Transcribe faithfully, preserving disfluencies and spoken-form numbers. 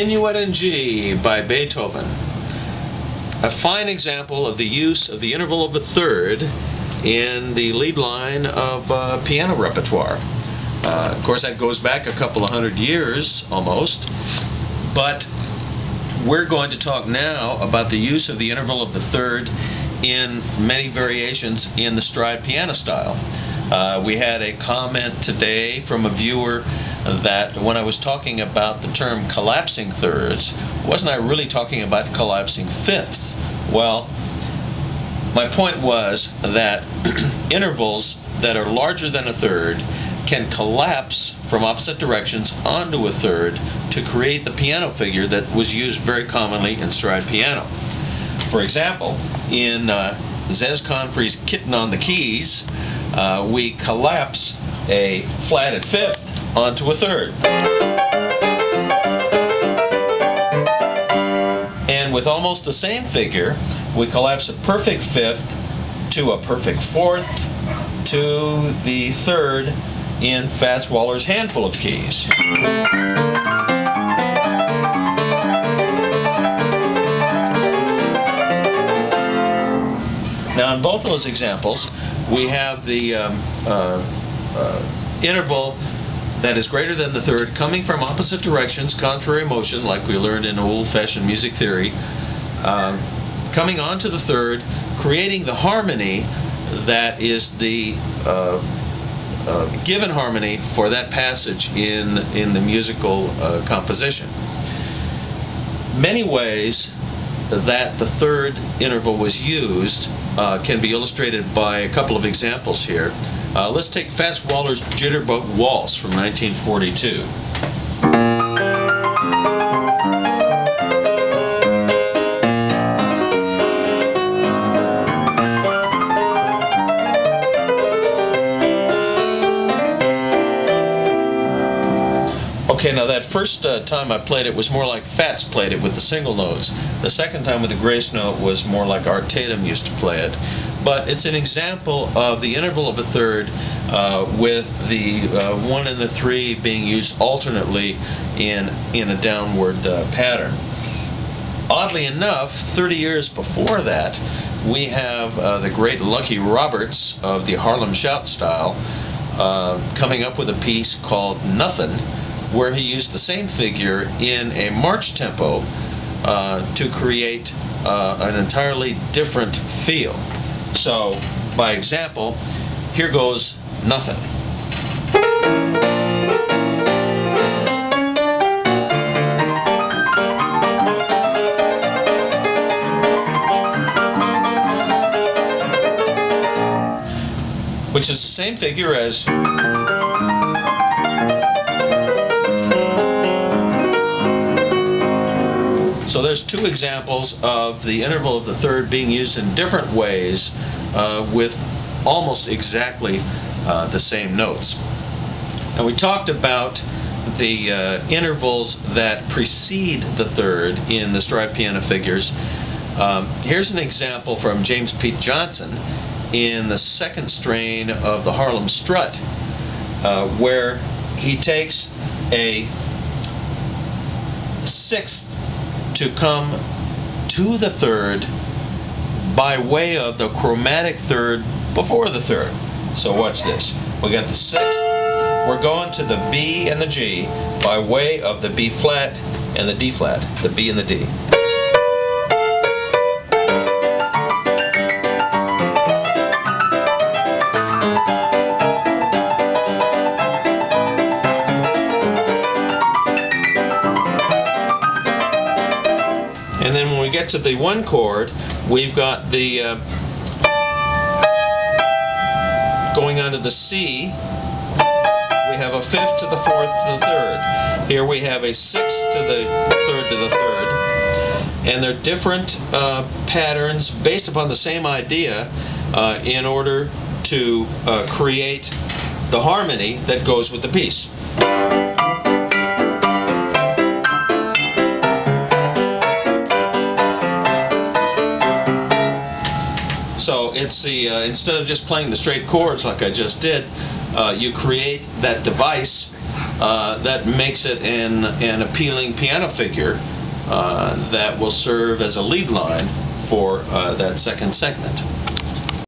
Minuet in G by Beethoven. A fine example of the use of the interval of a third in the lead line of uh, piano repertoire. Uh, of course, that goes back a couple of hundred years almost, but we're going to talk now about the use of the interval of the third in many variations in the stride piano style. Uh, we had a comment today from a viewer that when I was talking about the term collapsing thirds, wasn't I really talking about collapsing fifths? Well, my point was that intervals that are larger than a third can collapse from opposite directions onto a third to create the piano figure that was used very commonly in stride piano. For example, in uh, Zez Confree's Kitten on the Keys, uh, we collapse a flatted fifth onto a third. And with almost the same figure, we collapse a perfect fifth to a perfect fourth to the third in Fats Waller's Handful of Keys. Now, in both those examples, we have the um, uh, uh, interval that is greater than the third coming from opposite directions, contrary motion, like we learned in old-fashioned music theory, uh, coming onto the third, creating the harmony that is the uh, uh, given harmony for that passage in, in the musical uh, composition. Many ways that the third interval was used uh, can be illustrated by a couple of examples here. Uh, let's take Fats Waller's Jitterbug Waltz from nineteen forty-two. Okay, now that first uh, time I played it was more like Fats played it with the single notes. The second time with the grace note was more like Art Tatum used to play it. But it's an example of the interval of a third uh, with the uh, one and the three being used alternately in, in a downward uh, pattern. Oddly enough, thirty years before that, we have uh, the great Lucky Roberts of the Harlem Shout style uh, coming up with a piece called Nothing, where he used the same figure in a march tempo uh, to create uh, an entirely different feel. So, by example, here goes Nothing. Which is the same figure as So there's two examples of the interval of the third being used in different ways uh, with almost exactly uh, the same notes. And we talked about the uh, intervals that precede the third in the stride piano figures. Um, here's an example from James P. Johnson in the second strain of the Harlem Strut, uh, where he takes a sixth to come to the third by way of the chromatic third before the third. So watch this. We got the sixth. We're going to the B and the G by way of the B flat and the D flat, the B and the D. And then when we get to the one chord, we've got the uh, going on to the C, we have a fifth to the fourth to the third. Here we have a sixth to the third to the third. And they're different uh, patterns based upon the same idea uh, in order to uh, create the harmony that goes with the piece. So it's the, uh, instead of just playing the straight chords like I just did, uh, you create that device uh, that makes it an, an appealing piano figure uh, that will serve as a lead line for uh, that second segment.